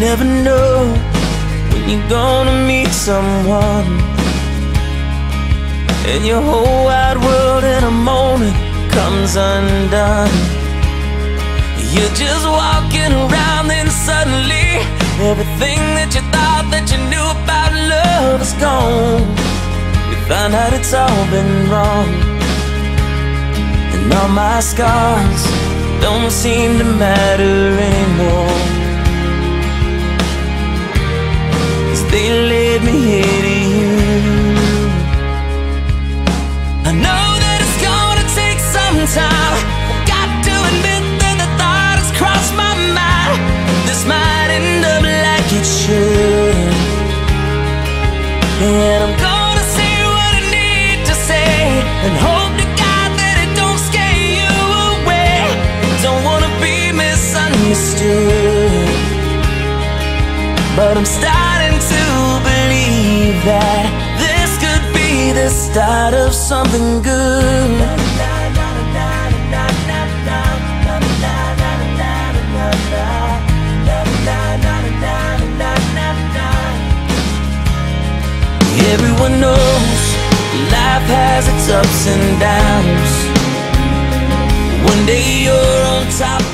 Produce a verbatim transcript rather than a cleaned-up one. never know when you're gonna meet someone, and your whole wide world in a moment comes undone. You're just walking around, then suddenly everything that you thought that you knew about love is gone. You find out it's all been wrong, and all my scars don't seem to matter anymore, 'cause they led me here to you. I know that it's gonna take some time. Got to admit that the thought has crossed my mind. This might end up like it should, and I'm gonna say what I need to say, and hope to God that it don't scare you away. Don't wanna be misunderstood, but I'm starting to believe that this could be the start of something good. Everyone knows life has its ups and downs. One day you're on top,